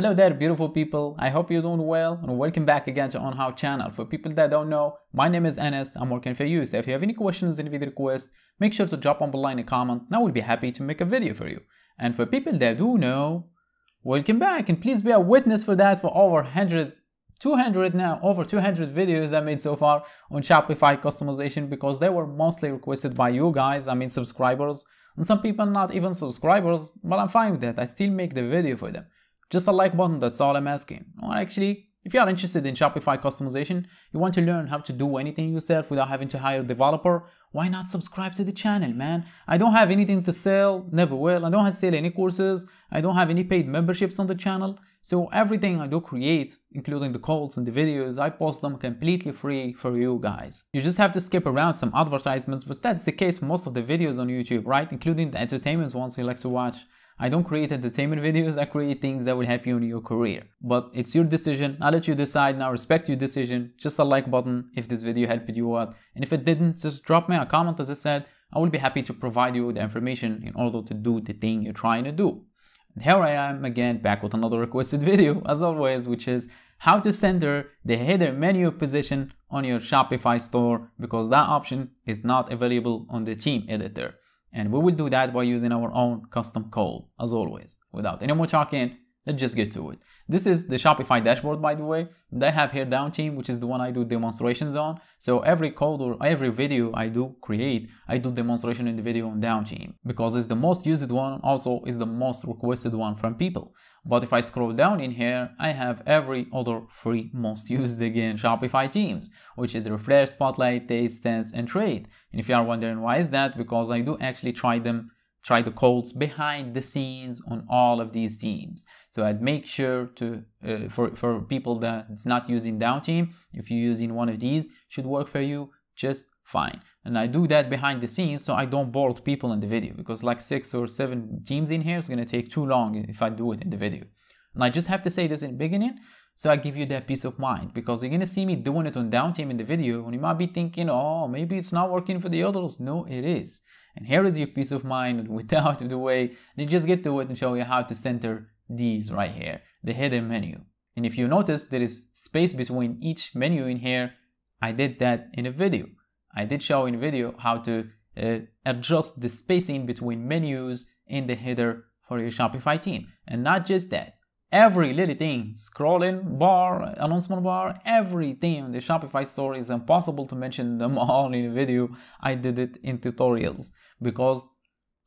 Hello there beautiful people, I hope you're doing well and welcome back again to OnHOW channel. For people that don't know, my name is Enes, I'm working for you, so if you have any questions and video requests, make sure to drop them below in a comment and I will be happy to make a video for you. And for people that do know, welcome back and please be a witness for that for over 200 videos I made so far on Shopify customization because they were mostly requested by you guys, subscribers, and some people not even subscribers, but I'm fine with that, I still make the video for them. Just a like button, that's all I'm asking. Or actually, if you are interested in Shopify customization, you want to learn how to do anything yourself without having to hire a developer, why not subscribe to the channel, man? I don't have anything to sell, never will. I don't sell any courses, I don't have any paid memberships on the channel. So everything I do create, including the calls and the videos, I post them completely free for you guys. You just have to skip around some advertisements, but that's the case for most of the videos on YouTube, right? Including the entertainment ones you like to watch. I don't create entertainment videos, I create things that will help you in your career. But it's your decision, I'll let you decide and I respect your decision. Just a like button if this video helped you out. And if it didn't, just drop me a comment as I said, I will be happy to provide you with the information in order to do the thing you're trying to do. And here I am again back with another requested video as always, which is how to center the header menu position on your Shopify store because that option is not available on the theme editor. And we will do that by using our own custom code, as always. Without any more talking, let's just get to it. This is the Shopify dashboard, by the way. They have here down theme, which is the one I do demonstrations on. So every code or every video I do create, I do demonstration in the video on down theme because it's the most used one, also is the most requested one from people. But if I scroll down in here, I have every other free most used again Shopify themes, which is Flare, Spotlight, Date, Stance, and Trade. And if you are wondering why is that, because I do actually try the codes behind the scenes on all of these themes. So I'd make sure to for people that it's not using down theme, if you're using one of these, should work for you just fine. And I do that behind the scenes so I don't bore people in the video because like 6 or 7 themes in here is going to take too long if I do it in the video. And I just have to say this in the beginning so I give you that peace of mind because you're going to see me doing it on down theme in the video and you might be thinking, oh, maybe it's not working for the others. No, it is. And here is your peace of mind without the way. They just get to it and show you how to center these right here, the header menu. And if you notice there is space between each menu in here, I did that in a video. I did show in video how to adjust the spacing between menus in the header for your Shopify theme. And not just that, every little thing, scrolling bar, announcement bar, everything on the Shopify store is impossible to mention them all in a video. I did it in tutorials because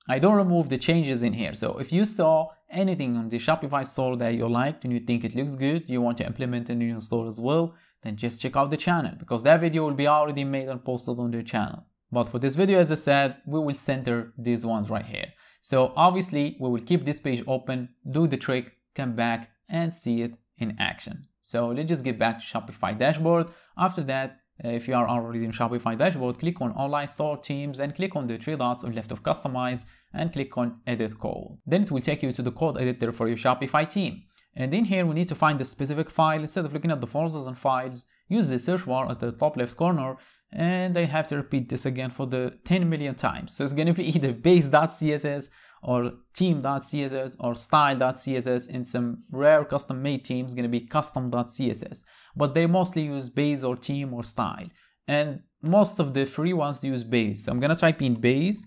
I don't remove the changes in here. So if you saw anything on the Shopify store that you liked and you think it looks good, you want to implement it in your store as well, then just check out the channel because that video will be already made and posted on their channel. But for this video, as I said, we will center these ones right here. So obviously we will keep this page open, do the trick, come back and see it in action. So let's just get back to Shopify dashboard. After that, if you are already in Shopify dashboard, click on online store themes and click on the 3 dots on left of customize and click on edit code. Then it will take you to the code editor for your Shopify theme. And in here we need to find the specific file. Instead of looking at the folders and files, use the search bar at the top left corner. And I have to repeat this again for the 10 million times. So it's going to be either base.css or theme.css or style.css, and some rare custom made themes going to be custom.css, but they mostly use base or theme or style, and most of the free ones use base. So I'm going to type in base.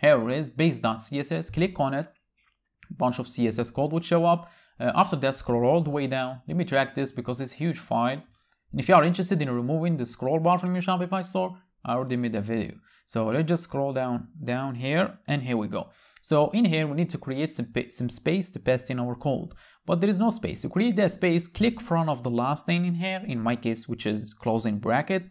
Here it is, base.css, click on it, a bunch of css code would show up. After that, scroll all the way down. Let me drag this because it's a huge file, and if you are interested in removing the scroll bar from your Shopify store, I already made a video. So let's just scroll down here, and here we go. So in here, we need to create some space to paste in our code, but there is no space. To create that space, click front of the last thing in here, in my case, which is closing bracket,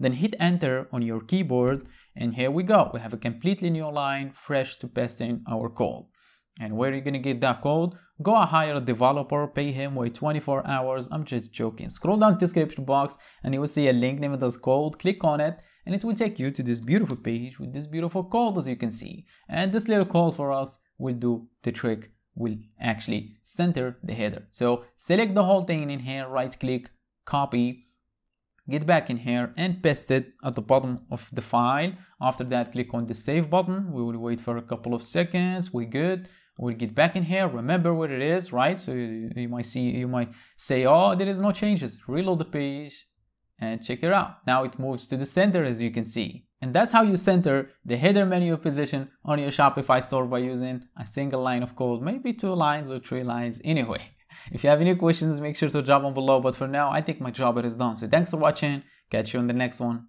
then hit enter on your keyboard, and here we go. We have a completely new line, fresh to paste in our code. And where are you gonna get that code? Go hire a developer, pay him, wait 24 hours, I'm just joking. Scroll down the description box, and you will see a link named as code, click on it, and it will take you to this beautiful page with this beautiful code as you can see. And this little code for us will do the trick, will actually center the header. So select the whole thing in here, right click, copy, get back in here and paste it at the bottom of the file. After that, click on the save button. We will wait for a couple of seconds, we're good. We'll get back in here, remember what it is, right? So you might see, you might say, oh, there is no changes. Reload the page and check it out. Now it moves to the center, as you can see. And that's how you center the header menu position on your Shopify store by using a single line of code, maybe 2 lines or 3 lines anyway. If you have any questions, make sure to drop them below. But for now, I think my job is done. So thanks for watching. Catch you on the next one.